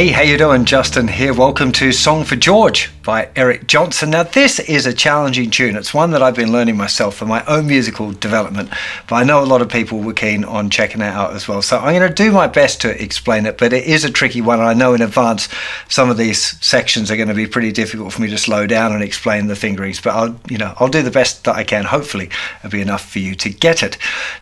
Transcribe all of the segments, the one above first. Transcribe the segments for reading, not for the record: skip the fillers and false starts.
Hey, how you doing? Justin here. Welcome to Song for George by Eric Johnson. Now this is a challenging tune. It's one that I've been learning myself for my own musical development, but I know a lot of people were keen on checking it out as well. So I'm going to do my best to explain it, but it is a tricky one. I know in advance some of these sections are going to be pretty difficult for me to slow down and explain the fingerings, but I'll do the best that I can. Hopefully it'll be enough for you to get it.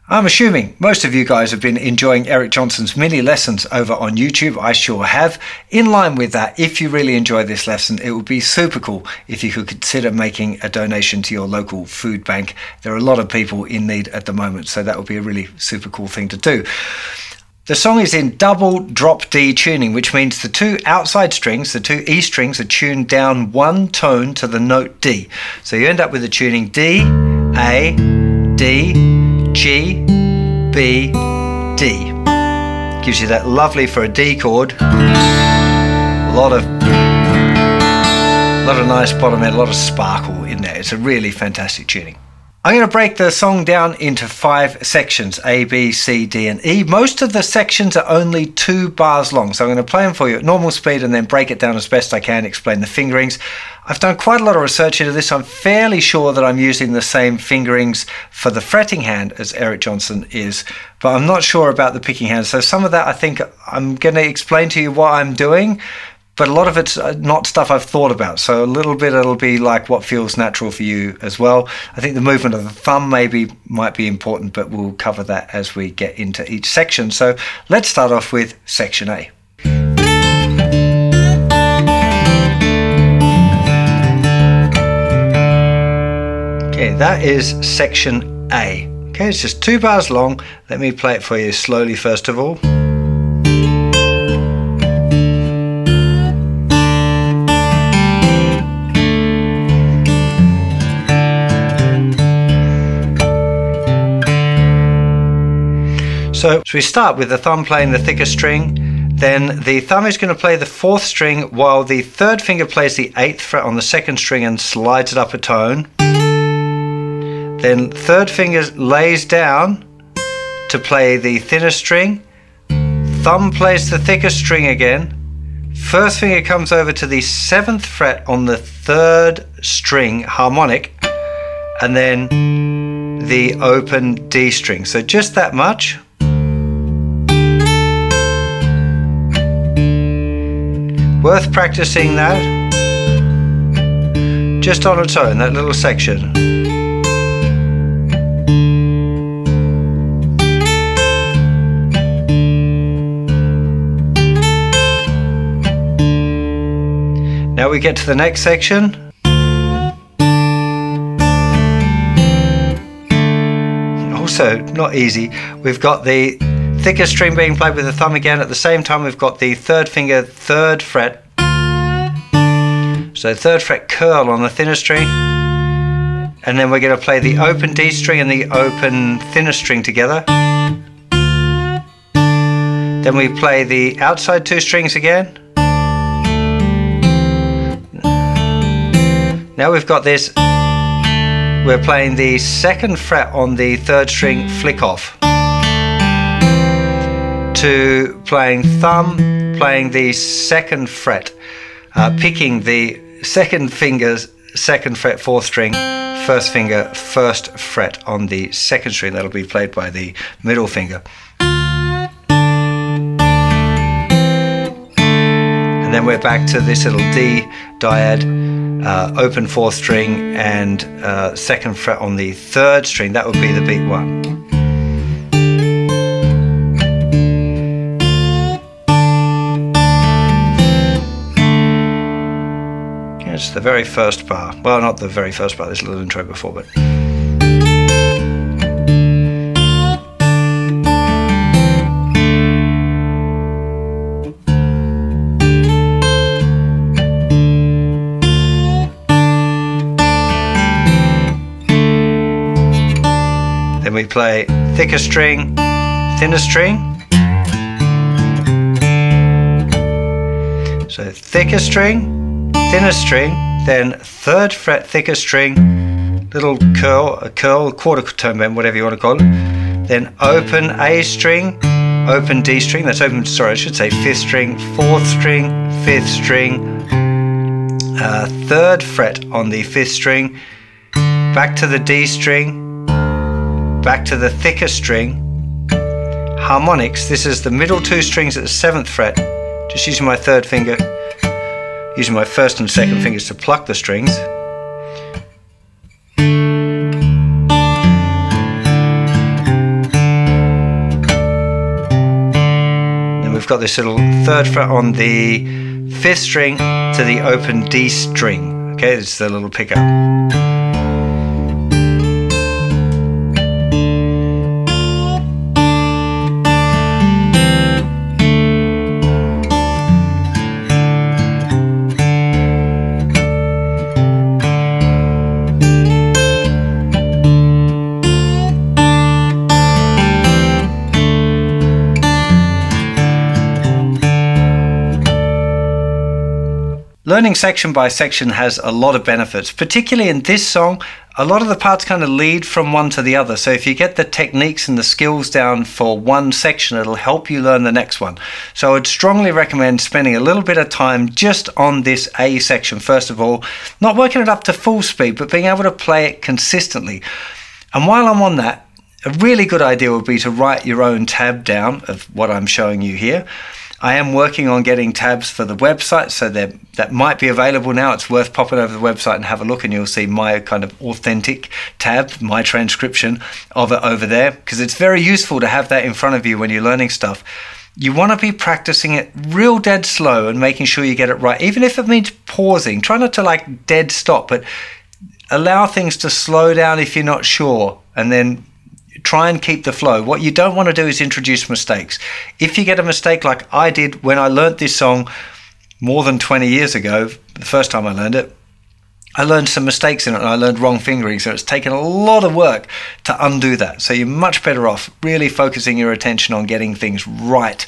I'm assuming most of you guys have been enjoying Eric Johnson's mini lessons over on YouTube. I sure have. In line with that, if you really enjoy this lesson, it would be super cool if you could consider making a donation to your local food bank. There are a lot of people in need at the moment, so that would be a really super cool thing to do. The song is in double drop D tuning, which means the two outside strings, the two E strings, are tuned down one tone to the note D. So you end up with the tuning D, A, D, G, B, D. Gives you that lovely for a D chord. A lot of nice bottom end, a lot of sparkle in there. It's a really fantastic tuning. I'm going to break the song down into 5 sections, A, B, C, D and E. Most of the sections are only 2 bars long, so I'm going to play them for you at normal speed and then break it down as best I can, explain the fingerings. I've done quite a lot of research into this. I'm fairly sure that I'm using the same fingerings for the fretting hand as Eric Johnson is, but I'm not sure about the picking hand. So some of that I think I'm going to explain to you what I'm doing, but a lot of it's not stuff I've thought about. So a little bit it'll be like what feels natural for you as well. I think the movement of the thumb might be important, but we'll cover that as we get into each section. So let's start off with section A. Okay, that is section A. Okay, it's just 2 bars long. Let me play it for you slowly first of all. So we start with the thumb playing the thicker string. Then the thumb is going to play the 4th string while the 3rd finger plays the 8th fret on the 2nd string and slides it up a tone. Then 3rd finger lays down to play the thinner string, thumb plays the thicker string again, 1st finger comes over to the 7th fret on the 3rd string harmonic, and then the open D string, so just that much. Worth practicing that, just on its own, that little section. Now we get to the next section. Also not easy. We've got the thicker string being played with the thumb again. At the same time we've got the 3rd finger 3rd fret. So 3rd fret curl on the thinner string. And then we're going to play the open D string and the open thinner string together. Then we play the outside 2 strings again. Now we've got this, we're playing the 2nd fret on the 3rd string flick off to playing thumb, playing the 2nd fret, picking the 2nd finger's 2nd fret 4th string, 1st finger 1st fret on the 2nd string, that'll be played by the middle finger. And then we're back to this little D dyad. Open 4th string and 2nd fret on the 3rd string, that would be the beat 1. It's the very first bar, well not the very first bar, there's a little intro before, but we play thicker string, thinner string. So thicker string, thinner string, then 3rd fret thicker string, little curl, a curl, quarter tone bend, whatever you want to call it. Then open A string, open D string, that's open, sorry, I should say fifth string, fourth string, fifth string, third fret on the fifth string, back to the D string, back to the thicker string. Harmonics, this is the middle two strings at the seventh fret, just using my third finger, using my first and second fingers to pluck the strings. Then we've got this little third fret on the fifth string to the open D string. Okay, this is the little pickup. Learning section by section has a lot of benefits, particularly in this song. A lot of the parts kind of lead from one to the other, so if you get the techniques and the skills down for one section, it'll help you learn the next one. So I'd strongly recommend spending a little bit of time just on this A section first of all, not working it up to full speed, but being able to play it consistently. And while I'm on that, a really good idea would be to write your own tab down of what I'm showing you here. I am working on getting tabs for the website, so that might be available now. It's worth popping over the website and have a look, and you'll see my kind of authentic tab, my transcription of it over there, because it's very useful to have that in front of you when you're learning stuff. You want to be practicing it real dead slow and making sure you get it right, even if it means pausing. Try not to like dead stop, but allow things to slow down if you're not sure, and then try and keep the flow. What you don't want to do is introduce mistakes. If you get a mistake like I did when I learned this song more than 20 years ago, the first time I learned it, I learned some mistakes in it and I learned wrong fingering, so it's taken a lot of work to undo that. So you're much better off really focusing your attention on getting things right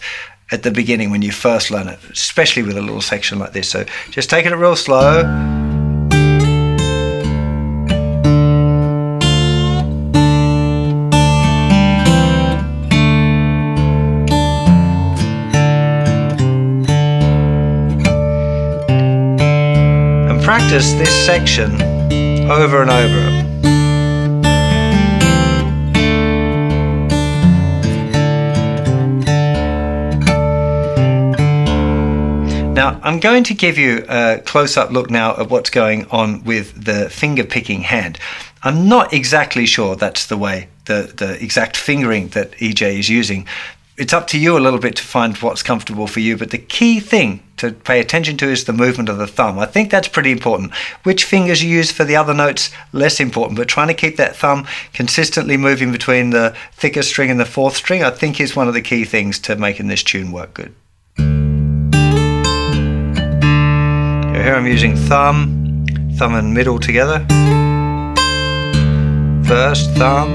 at the beginning when you first learn it, especially with a little section like this. So just taking it real slow. Practice this section over and over. Now I'm going to give you a close-up look now at what's going on with the finger picking hand. I'm not exactly sure that's the way, the exact fingering that EJ is using. It's up to you a little bit to find what's comfortable for you, but the key thing to pay attention to is the movement of the thumb. I think that's pretty important. Which fingers you use for the other notes, less important, but trying to keep that thumb consistently moving between the thicker string and the fourth string, I think is one of the key things to making this tune work good. Here I'm using thumb and middle together. First, thumb,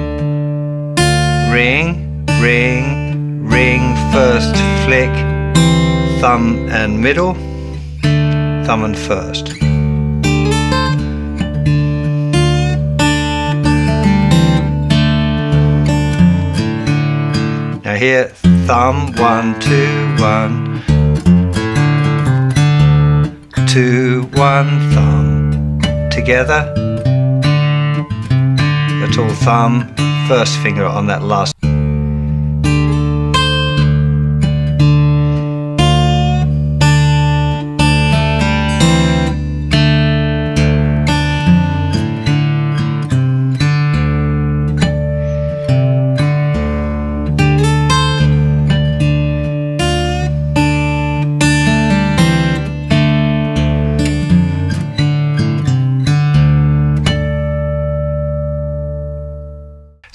ring, ring, ring, first, flick, thumb and middle, thumb and first. Now here, thumb, 1, 2, 1, 2, 1, thumb, together. That's all thumb, first finger on that last.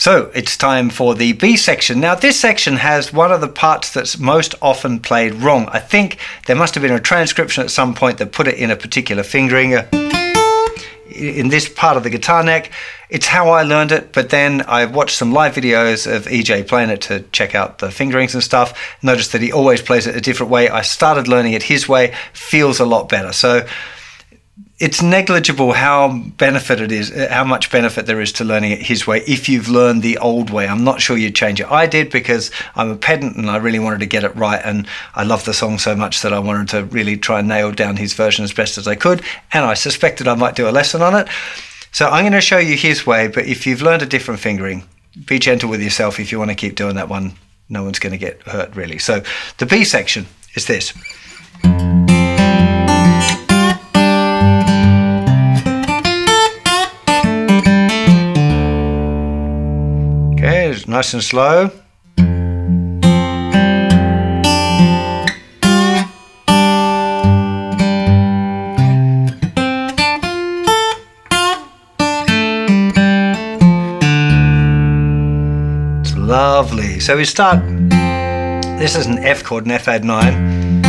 So it's time for the B section. Now this section has one of the parts that's most often played wrong. I think there must have been a transcription at some point that put it in a particular fingering. In this part of the guitar neck, it's how I learned it, but then I watched some live videos of EJ playing it to check out the fingerings and stuff. Noticed that he always plays it a different way. I started learning it his way, feels a lot better. So it's negligible how how much benefit there is to learning it his way. If you've learned the old way, I'm not sure you'd change it. I did, because I'm a pedant and I really wanted to get it right, and I love the song so much that I wanted to really try and nail down his version as best as I could, and I suspected I might do a lesson on it. So I'm going to show you his way, but if you've learned a different fingering, be gentle with yourself. If you want to keep doing that one, no one's going to get hurt, really. So the B section is this. Okay, it's nice and slow. It's lovely. So we start, this is an F chord, an F add 9.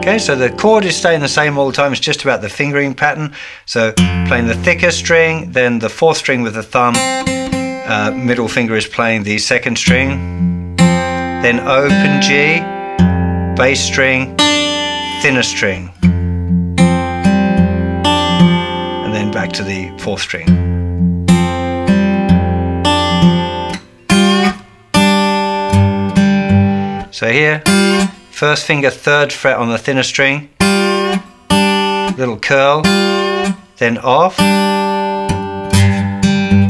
Okay, so the chord is staying the same all the time, it's just about the fingering pattern. So playing the thicker string, then the fourth string with the thumb. Middle finger is playing the second string, then open G, bass string, thinner string, and then back to the fourth string. So here, first finger, third fret on the thinner string, little curl, then off.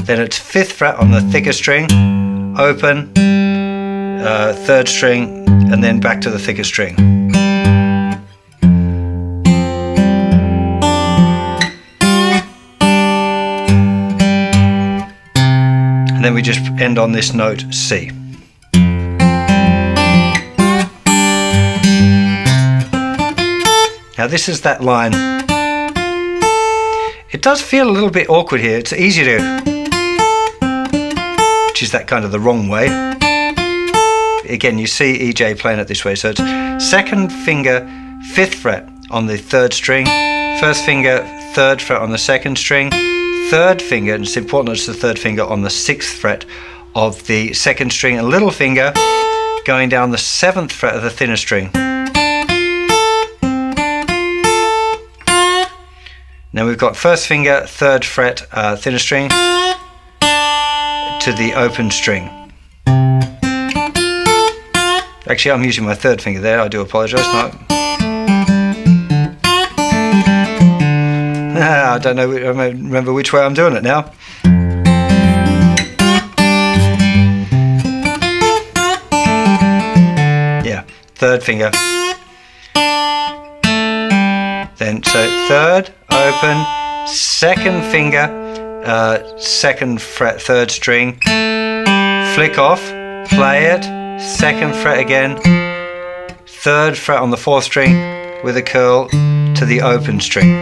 Then it's 5th fret on the thicker string, open, 3rd string, and then back to the thicker string. And then we just end on this note C. Now this is that line. It does feel a little bit awkward here, it's easy to... which is that kind of the wrong way. Again, you see EJ playing it this way, so it's 2nd finger, 5th fret on the 3rd string, 1st finger, 3rd fret on the 2nd string, 3rd finger, and it's important it's the 3rd finger on the 6th fret of the 2nd string, and little finger going down the 7th fret of the thinner string. Now we've got 1st finger, 3rd fret, thinner string, to the open string. Actually, I'm using my 3rd finger there, I do apologise. I don't know, I remember which way I'm doing it now. Yeah, 3rd finger. Then, so 3rd, open, 2nd finger, 2nd fret, 3rd string, flick off, play it, 2nd fret again, 3rd fret on the 4th string with a curl to the open string.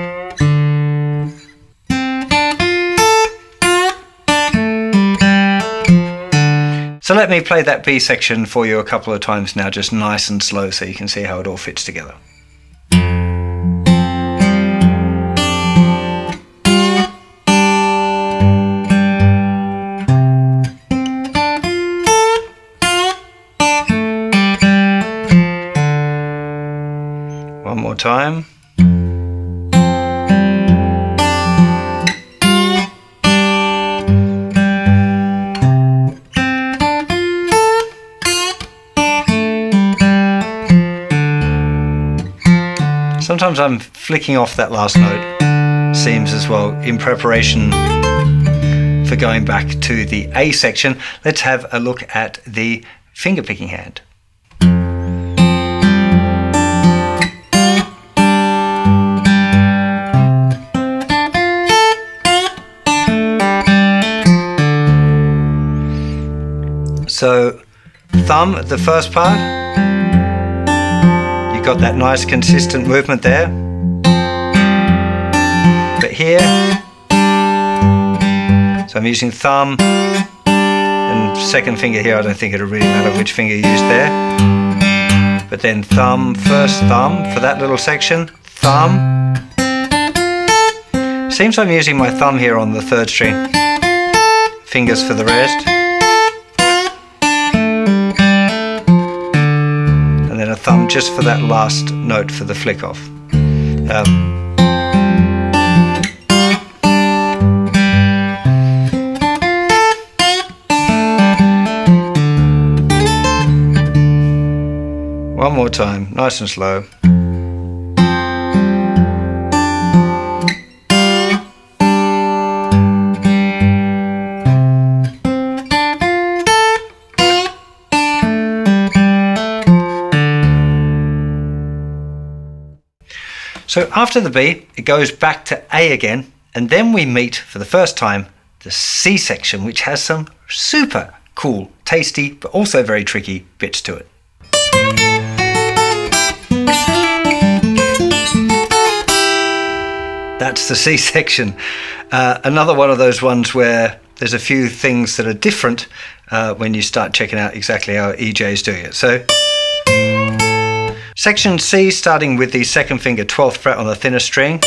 So let me play that B section for you a couple of times now, just nice and slow, so you can see how it all fits together. Time. Sometimes I'm flicking off that last note, seems as well, in preparation for going back to the A section. Let's have a look at the finger picking hand. So, thumb at the first part, you've got that nice consistent movement there, but here, so I'm using thumb and 2nd finger here, I don't think it'll really matter which finger you use there, but then thumb, first thumb for that little section, thumb, seems I'm using my thumb here on the 3rd string, fingers for the rest. Thumb just for that last note for the flick off. up. One more time, nice and slow. So after the B, it goes back to A again, and then we meet for the first time the C section, which has some super cool, tasty, but also very tricky bits to it. That's the C section. Another one of those ones where there's a few things that are different when you start checking out exactly how EJ is doing it. So. Section C, starting with the second finger 12th fret on the thinner string.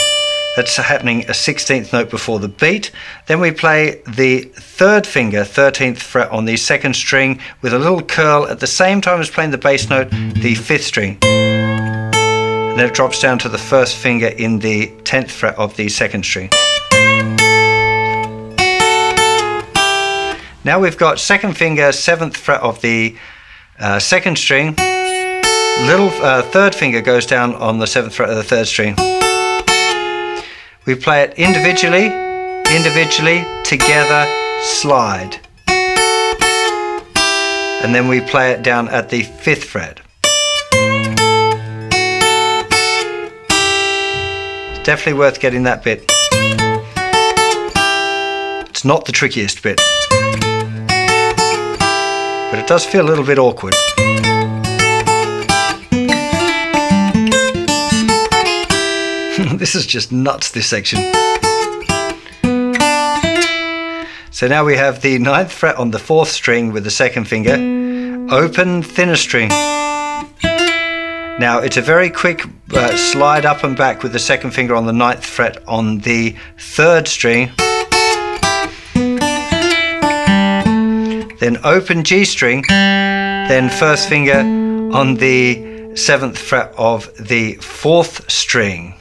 That's happening a 16th note before the beat. Then we play the third finger 13th fret on the second string with a little curl at the same time as playing the bass note, the fifth string. And then it drops down to the first finger in the 10th fret of the second string. Now we've got second finger 7th fret of the second string. Little third finger goes down on the 7th fret of the third string. We play it individually, together, slide. And then we play it down at the 5th fret. It's definitely worth getting that bit. It's not the trickiest bit, but it does feel a little bit awkward. This is just nuts, this section. So now we have the 9th fret on the 4th string with the second finger. Open thinner string. Now it's a very quick slide up and back with the second finger on the 9th fret on the 3rd string. Then open G string. Then first finger on the 7th fret of the 4th string.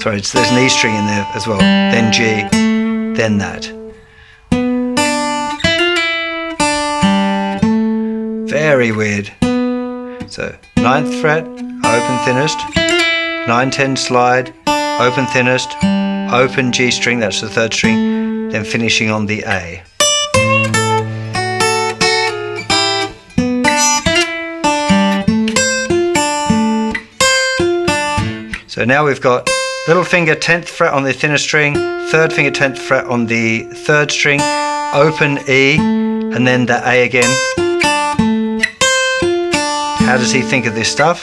Sorry, there's an E string in there as well, then G, then that. Very weird. So 9th fret, open thinnest, 9-10 slide, open thinnest, open G string, that's the 3rd string, then finishing on the A. So now we've got little finger 10th fret on the thinner string, 3rd finger 10th fret on the 3rd string, open E, and then the A again. How does he think of this stuff?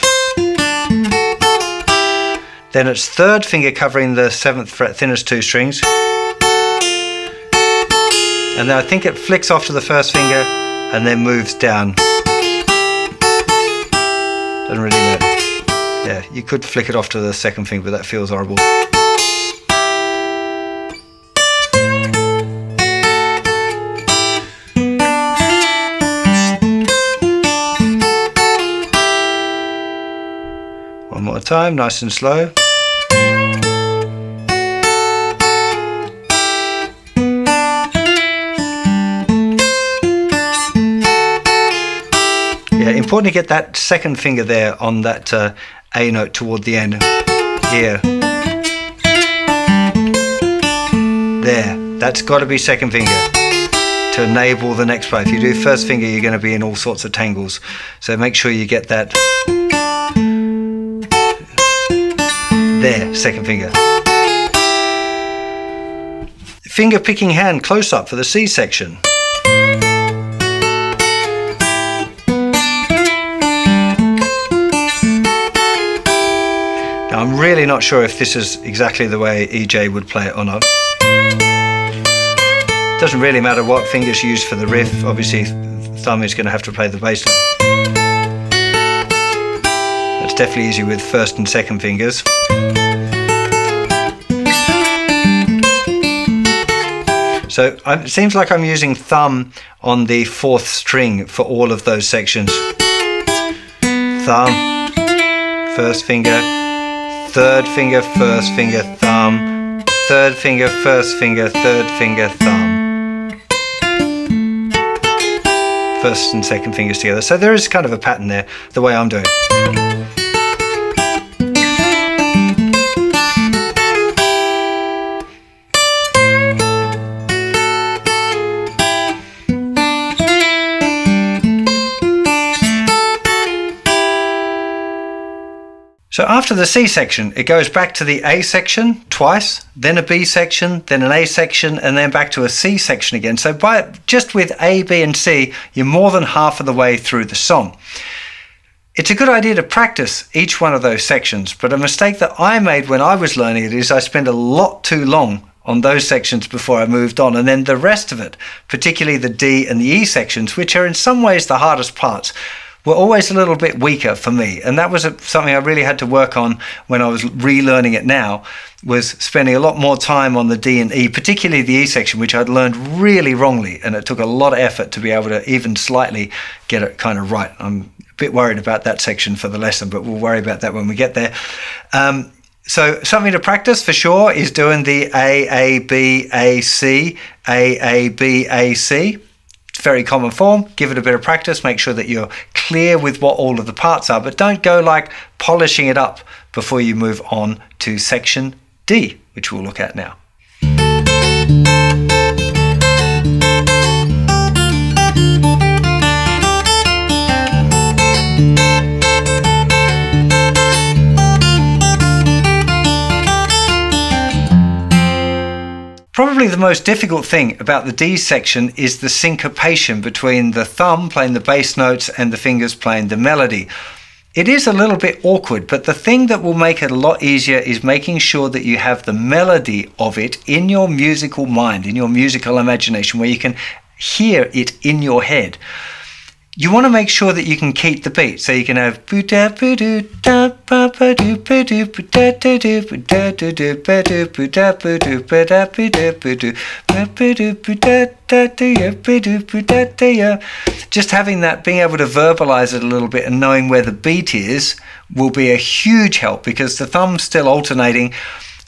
Then it's 3rd finger covering the 7th fret thinnest 2 strings. And then I think it flicks off to the first finger and then moves down. Doesn't really matter. Yeah, you could flick it off to the second finger, but that feels horrible. One more time, nice and slow. Yeah, important to get that second finger there on that A note toward the end. Here. There. That's got to be second finger to enable the next play. If you do first finger, you're going to be in all sorts of tangles. So make sure you get that. There. Second finger. Finger picking hand close up for the C section. I'm really not sure if this is exactly the way EJ would play it or not. Doesn't really matter what fingers you use for the riff. Obviously, thumb is going to have to play the bass line. That's definitely easy with first and second fingers. So it seems like I'm using thumb on the fourth string for all of those sections. Thumb, first finger, third finger, first finger, thumb, third finger, first finger, third finger, thumb. First and second fingers together. So there is kind of a pattern there, the way I'm doing it. So after the C section, it goes back to the A section twice, then a B section, then an A section, and then back to a C section again. So just with A, B, and C, you're more than half of the way through the song. It's a good idea to practice each one of those sections, but a mistake that I made when I was learning it is I spent a lot too long on those sections before I moved on, and then the rest of it, particularly the D and the E sections, which are in some ways the hardest parts, were always a little bit weaker for me, and that was something I really had to work on when I was relearning it now, was spending a lot more time on the D and E, particularly the E section, which I'd learned really wrongly, and it took a lot of effort to be able to even slightly get it kind of right. I'm a bit worried about that section for the lesson, but we'll worry about that when we get there. So something to practice for sure is doing the A, B, A, C, A, B, A, C. Very common form. Give it a bit of practice, make sure that you're clear with what all of the parts are, but don't go like polishing it up before you move on to section D, which we'll look at now. Probably the most difficult thing about the D section is the syncopation between the thumb playing the bass notes and the fingers playing the melody. It is a little bit awkward, but the thing that will make it a lot easier is making sure that you have the melody of it in your musical mind, in your musical imagination, where you can hear it in your head. You want to make sure that you can keep the beat, so you can have just having that, being able to verbalize it a little bit and knowing where the beat is will be a huge help, because the thumb's still alternating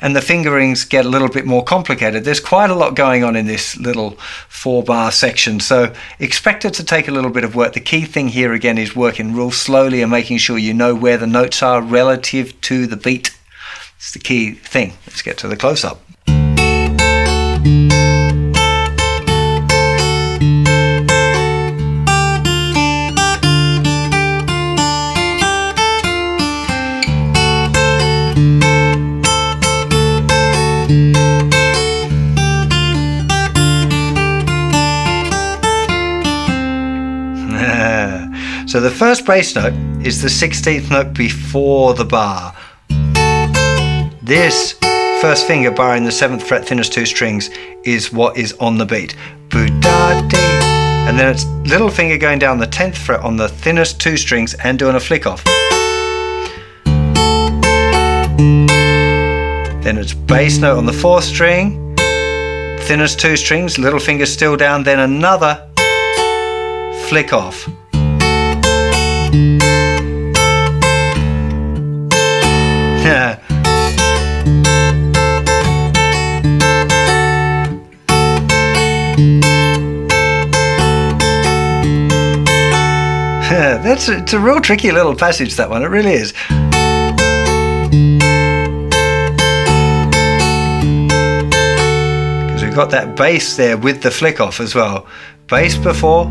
and the fingerings get a little bit more complicated. There's quite a lot going on in this little 4-bar section, so expect it to take a little bit of work. The key thing here again is working real slowly and making sure you know where the notes are relative to the beat. It's the key thing. Let's get to the close-up. So the first bass note is the 16th note before the bar. This first finger barring the 7th fret, thinnest two strings, is what is on the beat. And then it's little finger going down the 10th fret on the thinnest two strings and doing a flick off. Then it's bass note on the 4th string, thinnest two strings, little finger still down, then another flick off. It's a real tricky little passage, that one, it really is. Because we've got that bass there with the flick off as well. Bass before,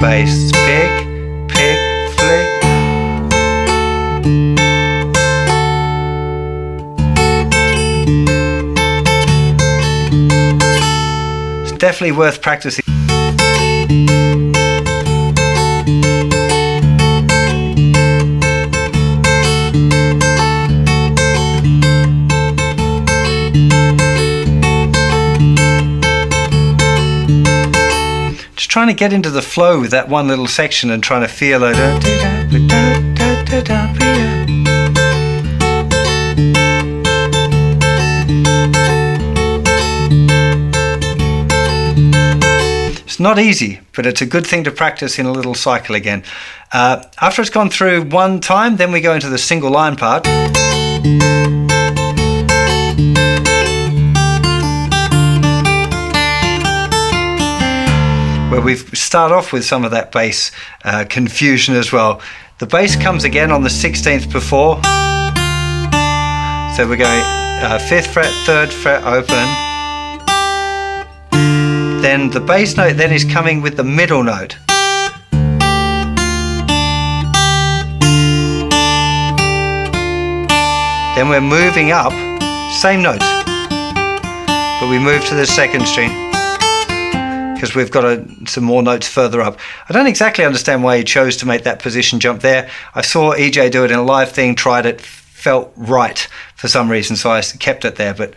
bass, pick, pick, flick. It's definitely worth practicing. Trying to get into the flow with that one little section and trying to feel it. not easy, but it's a good thing to practice in a little cycle again. After it's gone through one time, then we go into the single line part. Where we start off with some of that bass confusion as well. The bass comes again on the 16th before. So we're going 5th fret, 3rd fret open. Then the bass note then is coming with the middle note. Then we're moving up, same note, but we move to the second string because we've got some more notes further up. I don't exactly understand why he chose to make that position jump there. I saw EJ do it in a live thing, tried it, felt right for some reason, so I kept it there, but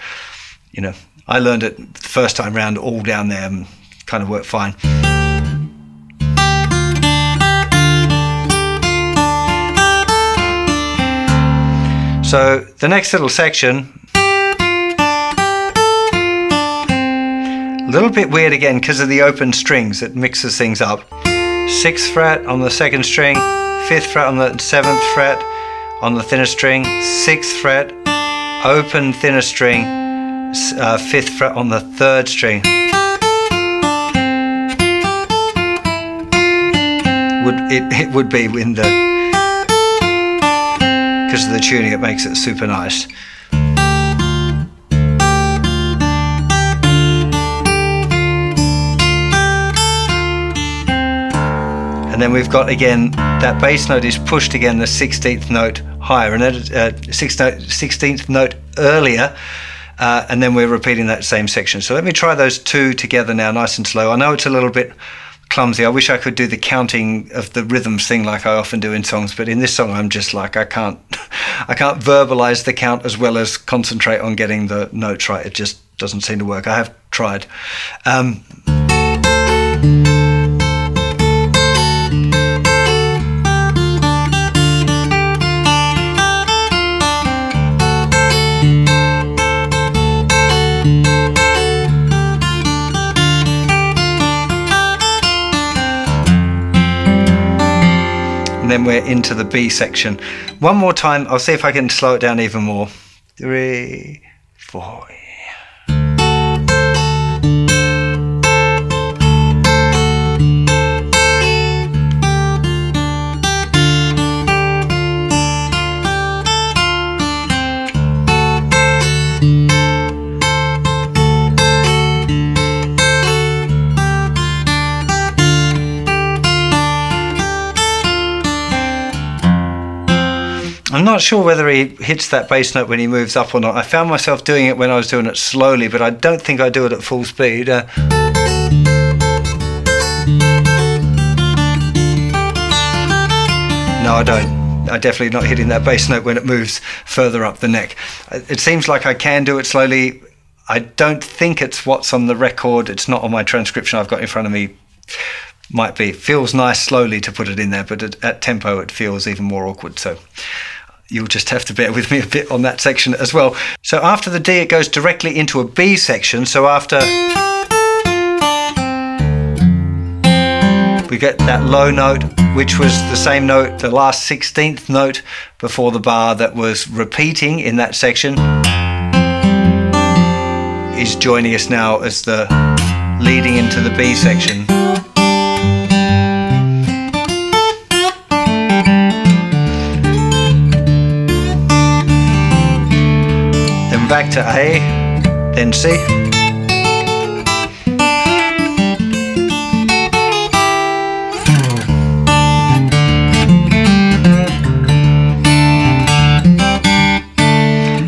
you know. I learned it the first time round all down there and kind of worked fine. So the next little section, a little bit weird again because of the open strings, it mixes things up. 6th fret on the 2nd string, 5th fret on the 7th fret on the thinner string, 6th fret, open thinner string, 5th fret on the 3rd string. It would be in the, because of the tuning it makes it super nice. And then we've got again that bass note is pushed again the 16th note higher, and that 16th note earlier. And then we're repeating that same section. So let me try those two together now, nice and slow. I know it's a little bit clumsy. I wish I could do the counting of the rhythms thing like I often do in songs, but in this song I'm just like, I can't verbalize the count as well as concentrate on getting the notes right. It just doesn't seem to work. I have tried. And then we're into the B section. One more time, I'll see if I can slow it down even more. 3, 4. I'm not sure whether he hits that bass note when he moves up or not. I found myself doing it when I was doing it slowly, but I don't think I do it at full speed. No, I don't. I'm definitely not hitting that bass note when it moves further up the neck. It seems like I can do it slowly. I don't think it's what's on the record. It's not on my transcription I've got in front of me. Might be. Feels nice slowly to put it in there, but at tempo it feels even more awkward, so you'll just have to bear with me a bit on that section as well. So after the D it goes directly into a B section, so after we get that low note, which was the same note, the last 16th note before the bar that was repeating in that section, is joining us now as the leading into the B section. Back to A, then C.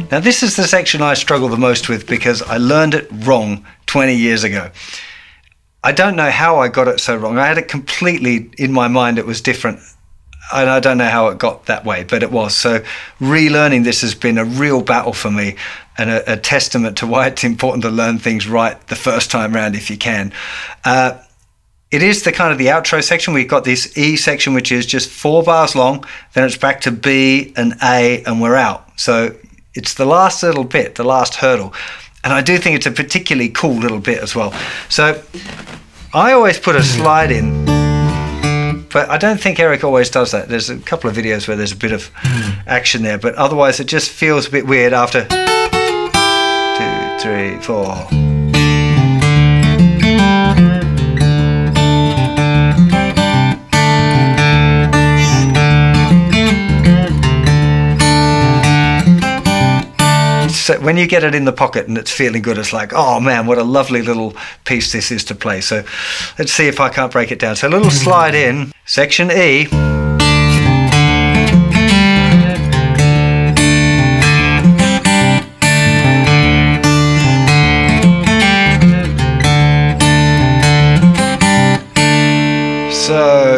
Now this is the section I struggle the most with because I learned it wrong 20 years ago. I don't know how I got it so wrong. I had it completely in my mind it was different. And I don't know how it got that way, but it was. So relearning this has been a real battle for me and a testament to why it's important to learn things right the first time round if you can. It is the kind of the outro section. We've got this E section, which is just 4 bars long. Then it's back to B and A and we're out. So it's the last little bit, the last hurdle. And I do think it's a particularly cool little bit as well. So I always put a slide in, but I don't think Eric always does that. There's a couple of videos where there's a bit of action there, but otherwise it just feels a bit weird after 2, 3, 4. So when you get it in the pocket and it's feeling good, it's like, oh man, what a lovely little piece this is to play. So let's see if I can't break it down. So a little slide in, section E.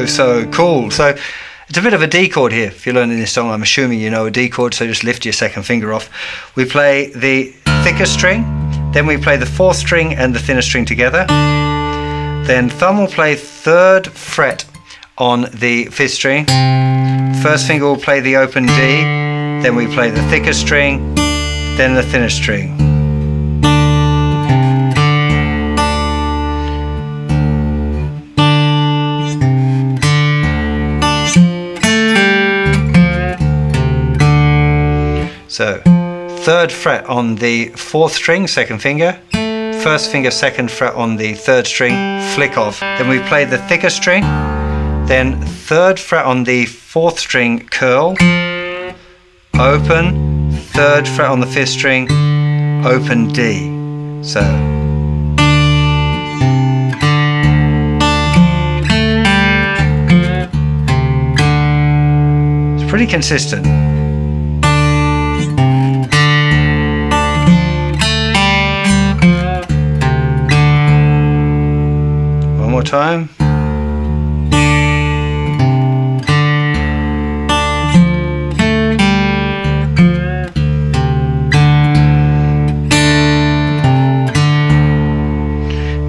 So cool. So it's a bit of a D chord here. If you're learning this song, I'm assuming you know a D chord, so just lift your second finger off. We play the thicker string, then we play the fourth string and the thinner string together. Then thumb will play 3rd fret on the 5th string. First finger will play the open D, then we play the thicker string, then the thinner string. So 3rd fret on the 4th string, 2nd finger, 1st finger, 2nd fret on the 3rd string, flick off. Then we play the thicker string, then 3rd fret on the 4th string, curl, open, 3rd fret on the 5th string, open D. So. It's pretty consistent. Time.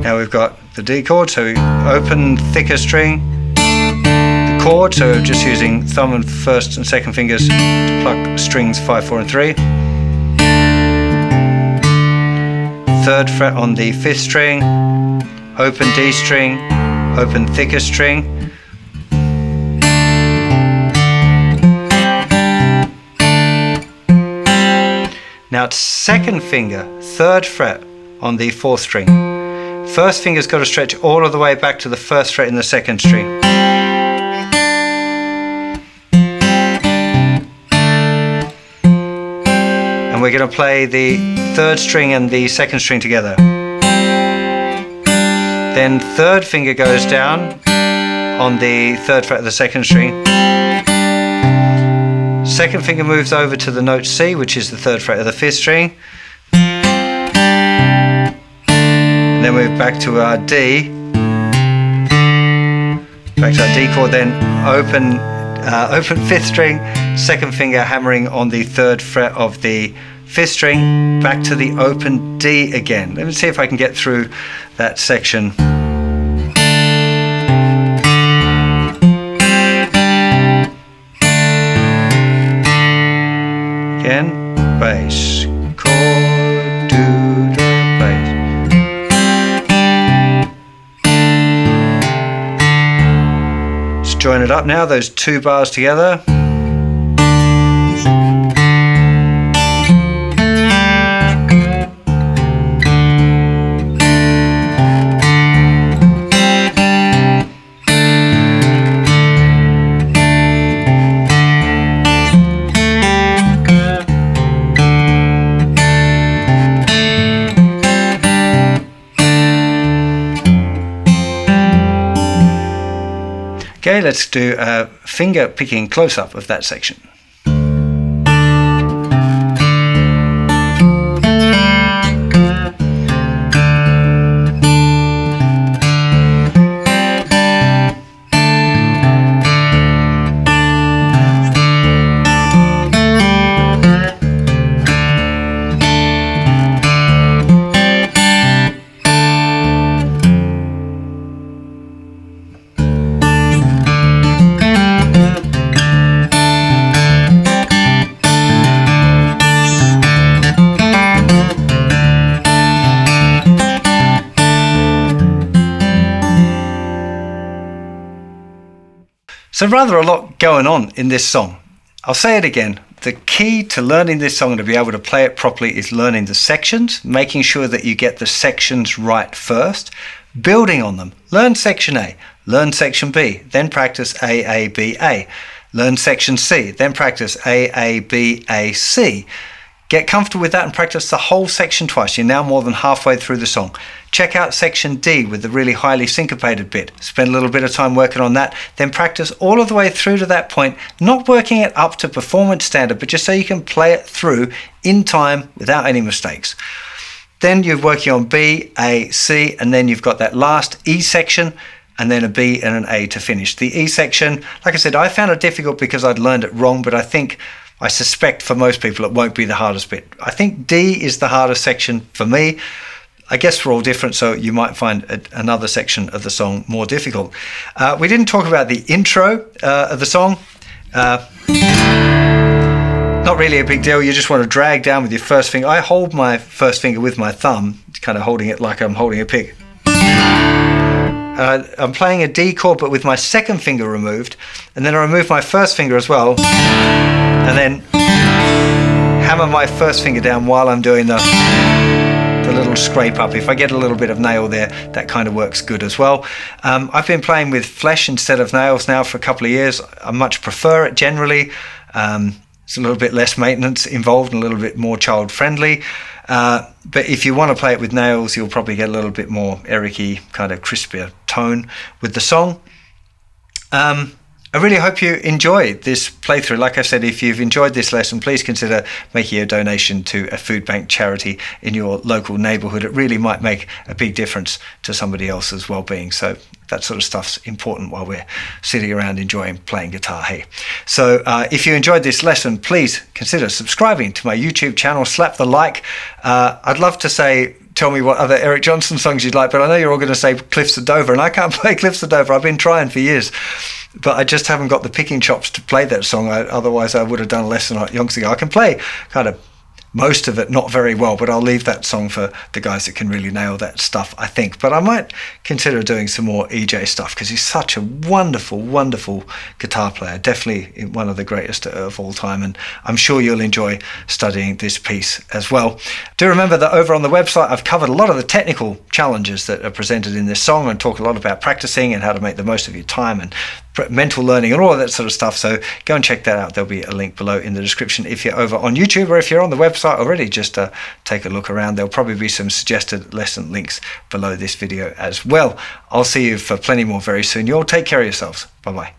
Now we've got the D chord, so we open thicker string, the chord, so we're just using thumb and 1st and 2nd fingers to pluck strings 5, 4 and 3. 3rd fret on the 5th string, open D string, open thicker string, now it's 2nd finger, 3rd fret on the 4th string, 1st finger's got to stretch all of the way back to the 1st fret in the 2nd string, and we're going to play the 3rd string and the 2nd string together. Then 3rd finger goes down on the 3rd fret of the 2nd string. 2nd finger moves over to the note C, which is the 3rd fret of the 5th string. And then we're back to our D chord. Then open 5th string, 2nd finger hammering on the 3rd fret of the 5th string, back to the open D again. Let me see if I can get through that section. Again, bass, chord, do, do, bass. Let's join it up now, those two bars together. Okay, let's do a finger picking close-up of that section. So rather a lot going on in this song. I'll say it again. The key to learning this song and to be able to play it properly is learning the sections, making sure that you get the sections right first, building on them. Learn section A, learn section B, then practice A, B, A. Learn section C, then practice A, B, A, C. Get comfortable with that and practice the whole section twice. You're now more than halfway through the song. Check out section D with the really highly syncopated bit. Spend a little bit of time working on that, then practice all of the way through to that point, not working it up to performance standard, but just so you can play it through in time without any mistakes. Then you're working on B, A, C, and then you've got that last E section, and then a B and an A to finish. The E section, like I said, I found it difficult because I'd learned it wrong, but I suspect for most people it won't be the hardest bit. I think D is the hardest section for me. I guess we're all different, so you might find another section of the song more difficult. We didn't talk about the intro of the song. Not really a big deal. You just want to drag down with your first finger. I hold my first finger with my thumb, kind of holding it like I'm holding a pig. I'm playing a D chord, but with my second finger removed, and then I remove my first finger as well, and then hammer my first finger down while I'm doing the little scrape up. If I get a little bit of nail there, that kind of works good as well. I've been playing with flesh instead of nails now for a couple of years. I much prefer it generally. It's a little bit less maintenance involved and a little bit more child friendly. But if you want to play it with nails, you'll probably get a little bit more Eric-y, kind of crispier tone with the song. I really hope you enjoy this playthrough. Like I said, if you've enjoyed this lesson, please consider making a donation to a food bank charity in your local neighborhood. It really might make a big difference to somebody else's well-being. So that sort of stuff's important while we're sitting around enjoying playing guitar, hey? So if you enjoyed this lesson, please consider subscribing to my YouTube channel. Slap the like. I'd love to say, tell me what other Eric Johnson songs you'd like, but I know you're all going to say Cliffs of Dover, and I can't play Cliffs of Dover. I've been trying for years, but I just haven't got the picking chops to play that song. Otherwise, I would have done a lesson yonks ago. I can play kind of most of it not very well, but I'll leave that song for the guys that can really nail that stuff, I think. But I might consider doing some more EJ stuff because he's such a wonderful, wonderful guitar player. Definitely one of the greatest of all time. And I'm sure you'll enjoy studying this piece as well. Do remember that over on the website, I've covered a lot of the technical challenges that are presented in this song and talk a lot about practicing and how to make the most of your time and mental learning and all of that sort of stuff. So go and check that out. There'll be a link below in the description. If you're over on YouTube or if you're on the website already, just take a look around. There'll probably be some suggested lesson links below this video as well. I'll see you for plenty more very soon. You all take care of yourselves. Bye-bye.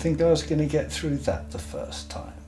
think I was going to get through that the first time.